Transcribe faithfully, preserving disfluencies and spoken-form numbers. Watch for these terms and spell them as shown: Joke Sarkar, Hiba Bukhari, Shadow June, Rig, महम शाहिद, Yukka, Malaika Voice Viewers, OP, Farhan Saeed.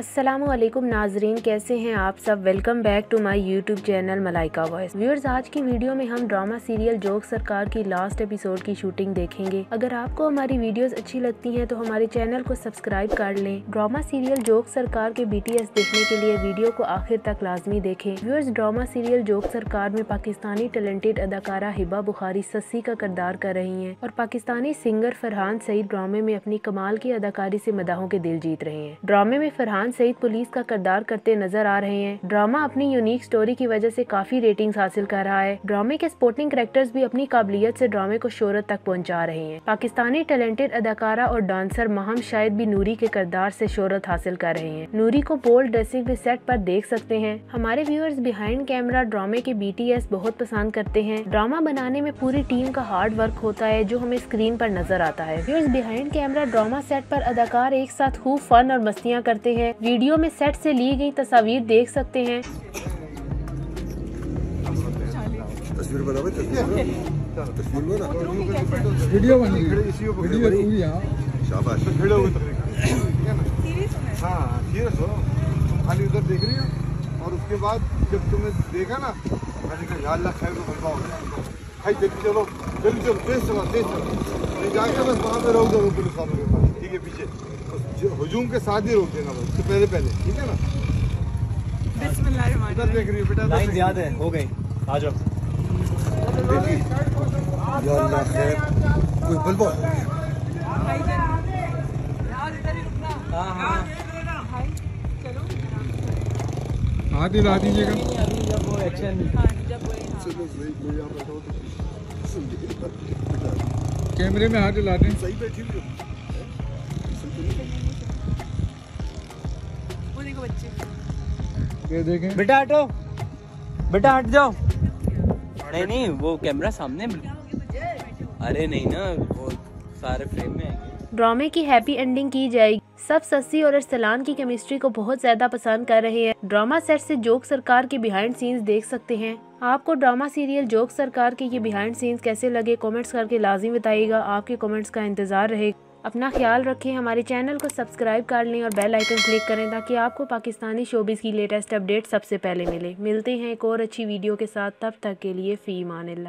अस्सलामुअलैकुम नाजरीन, कैसे हैं आप सब। Welcome back to my YouTube channel Malaika voice viewers. आज की वीडियो में हम ड्रामा सीरियल जोक सरकार की लास्ट एपिसोड की शूटिंग देखेंगे। अगर आपको हमारी वीडियोस अच्छी लगती हैं तो हमारे चैनल को सब्सक्राइब कर लें। ड्रामा सीरियल जोक सरकार के बीटीएस देखने के लिए वीडियो को आखिर तक लाजमी देखें। व्यूअर्स, ड्रामा सीरियल जोक सरकार में पाकिस्तानी टैलेंटेड अदाकारा हिबा बुखारी सस्सी का किरदार कर रही हैं और पाकिस्तानी सिंगर फरहान सईद ड्रामे में अपनी कमाल की अदाकारी से मदाहों के दिल जीत रहे हैं। ड्रामे में फरहान सईद पुलिस का किरदार करते नजर आ रहे हैं। ड्रामा अपनी यूनिक स्टोरी की वजह से काफी रेटिंग्स हासिल कर रहा है। ड्रामे के सपोर्टिंग कैरेक्टर्स भी अपनी काबिलियत से ड्रामे को शोहरत तक पहुंचा रहे हैं। पाकिस्तानी टैलेंटेड अदाकारा और डांसर महम शाहिद भी नूरी के किरदार से शोहरत हासिल कर रहे हैं। नूरी को बोल्ड ड्रेसिंग में सेट पर देख सकते हैं। हमारे व्यूअर्स बिहाइंड कैमरा ड्रामे के बीटीएस बहुत पसंद करते हैं। ड्रामा बनाने में पूरी टीम का हार्ड वर्क होता है जो हमें स्क्रीन पर नजर आता है। Viewers, behind camera drama set पर अदाकार एक साथ खूब फन और मस्तियाँ करते हैं। वीडियो में सेट से ली गई तस्वीर देख सकते हैं। तस्वीर बना भाई, तस्वीर बना, वीडियो बनी, वीडियो पूरी। हां शाबाश, खड़े हो तकरीबन। सीरियस हो? हां सीरियस हो। खाली उधर देख रही हो और उसके बाद जब तुमने देखा ना, मैंने कहा या अल्लाह खैर को बरकत हो। भाई देख, चलो चल चल तेज चलो तेज चलो। मैं जाके बस वहां पे रहूंगा बिल्कुल सामने के पास, ठीक है? पीछे हुजूम के साथ ही रोक देना बस, तो पहले पहले ठीक है ना। बिस्मिल्लाह, देख रही हो बेटा, लाइन याद है, हो गई। आ जाओ कोई बलबो। हाँ दिला दीजिएगा जब वो एक्शन। कैमरे में हाथ हिला दें, सही बैठी हो। ये देखें बेटा, हटो बेटा, हट जाओ। नहीं नहीं, वो कैमरा सामने। अरे नहीं ना, वो सारे फ्रेम में आएंगे। ड्रामे की हैप्पी एंडिंग की जाएगी। सब सस्सी और अरसलान की केमिस्ट्री को बहुत ज्यादा पसंद कर रहे हैं। ड्रामा सेट से जोक सरकार के बिहाइंड सीन्स देख सकते हैं। आपको ड्रामा सीरियल जोक सरकार के ये बिहाइंड सीन्स कैसे लगे, कमेंट्स करके लाजिम बताइएगा। आपके कमेंट्स का इंतजार रहेगा। अपना ख्याल रखें, हमारे चैनल को सब्सक्राइब कर लें और बेल आइकन क्लिक करें ताकि आपको पाकिस्तानी शोबिज़ की लेटेस्ट अपडेट सबसे पहले मिले। मिलते हैं एक और अच्छी वीडियो के साथ, तब तक के लिए फ़ी मानिल्ला।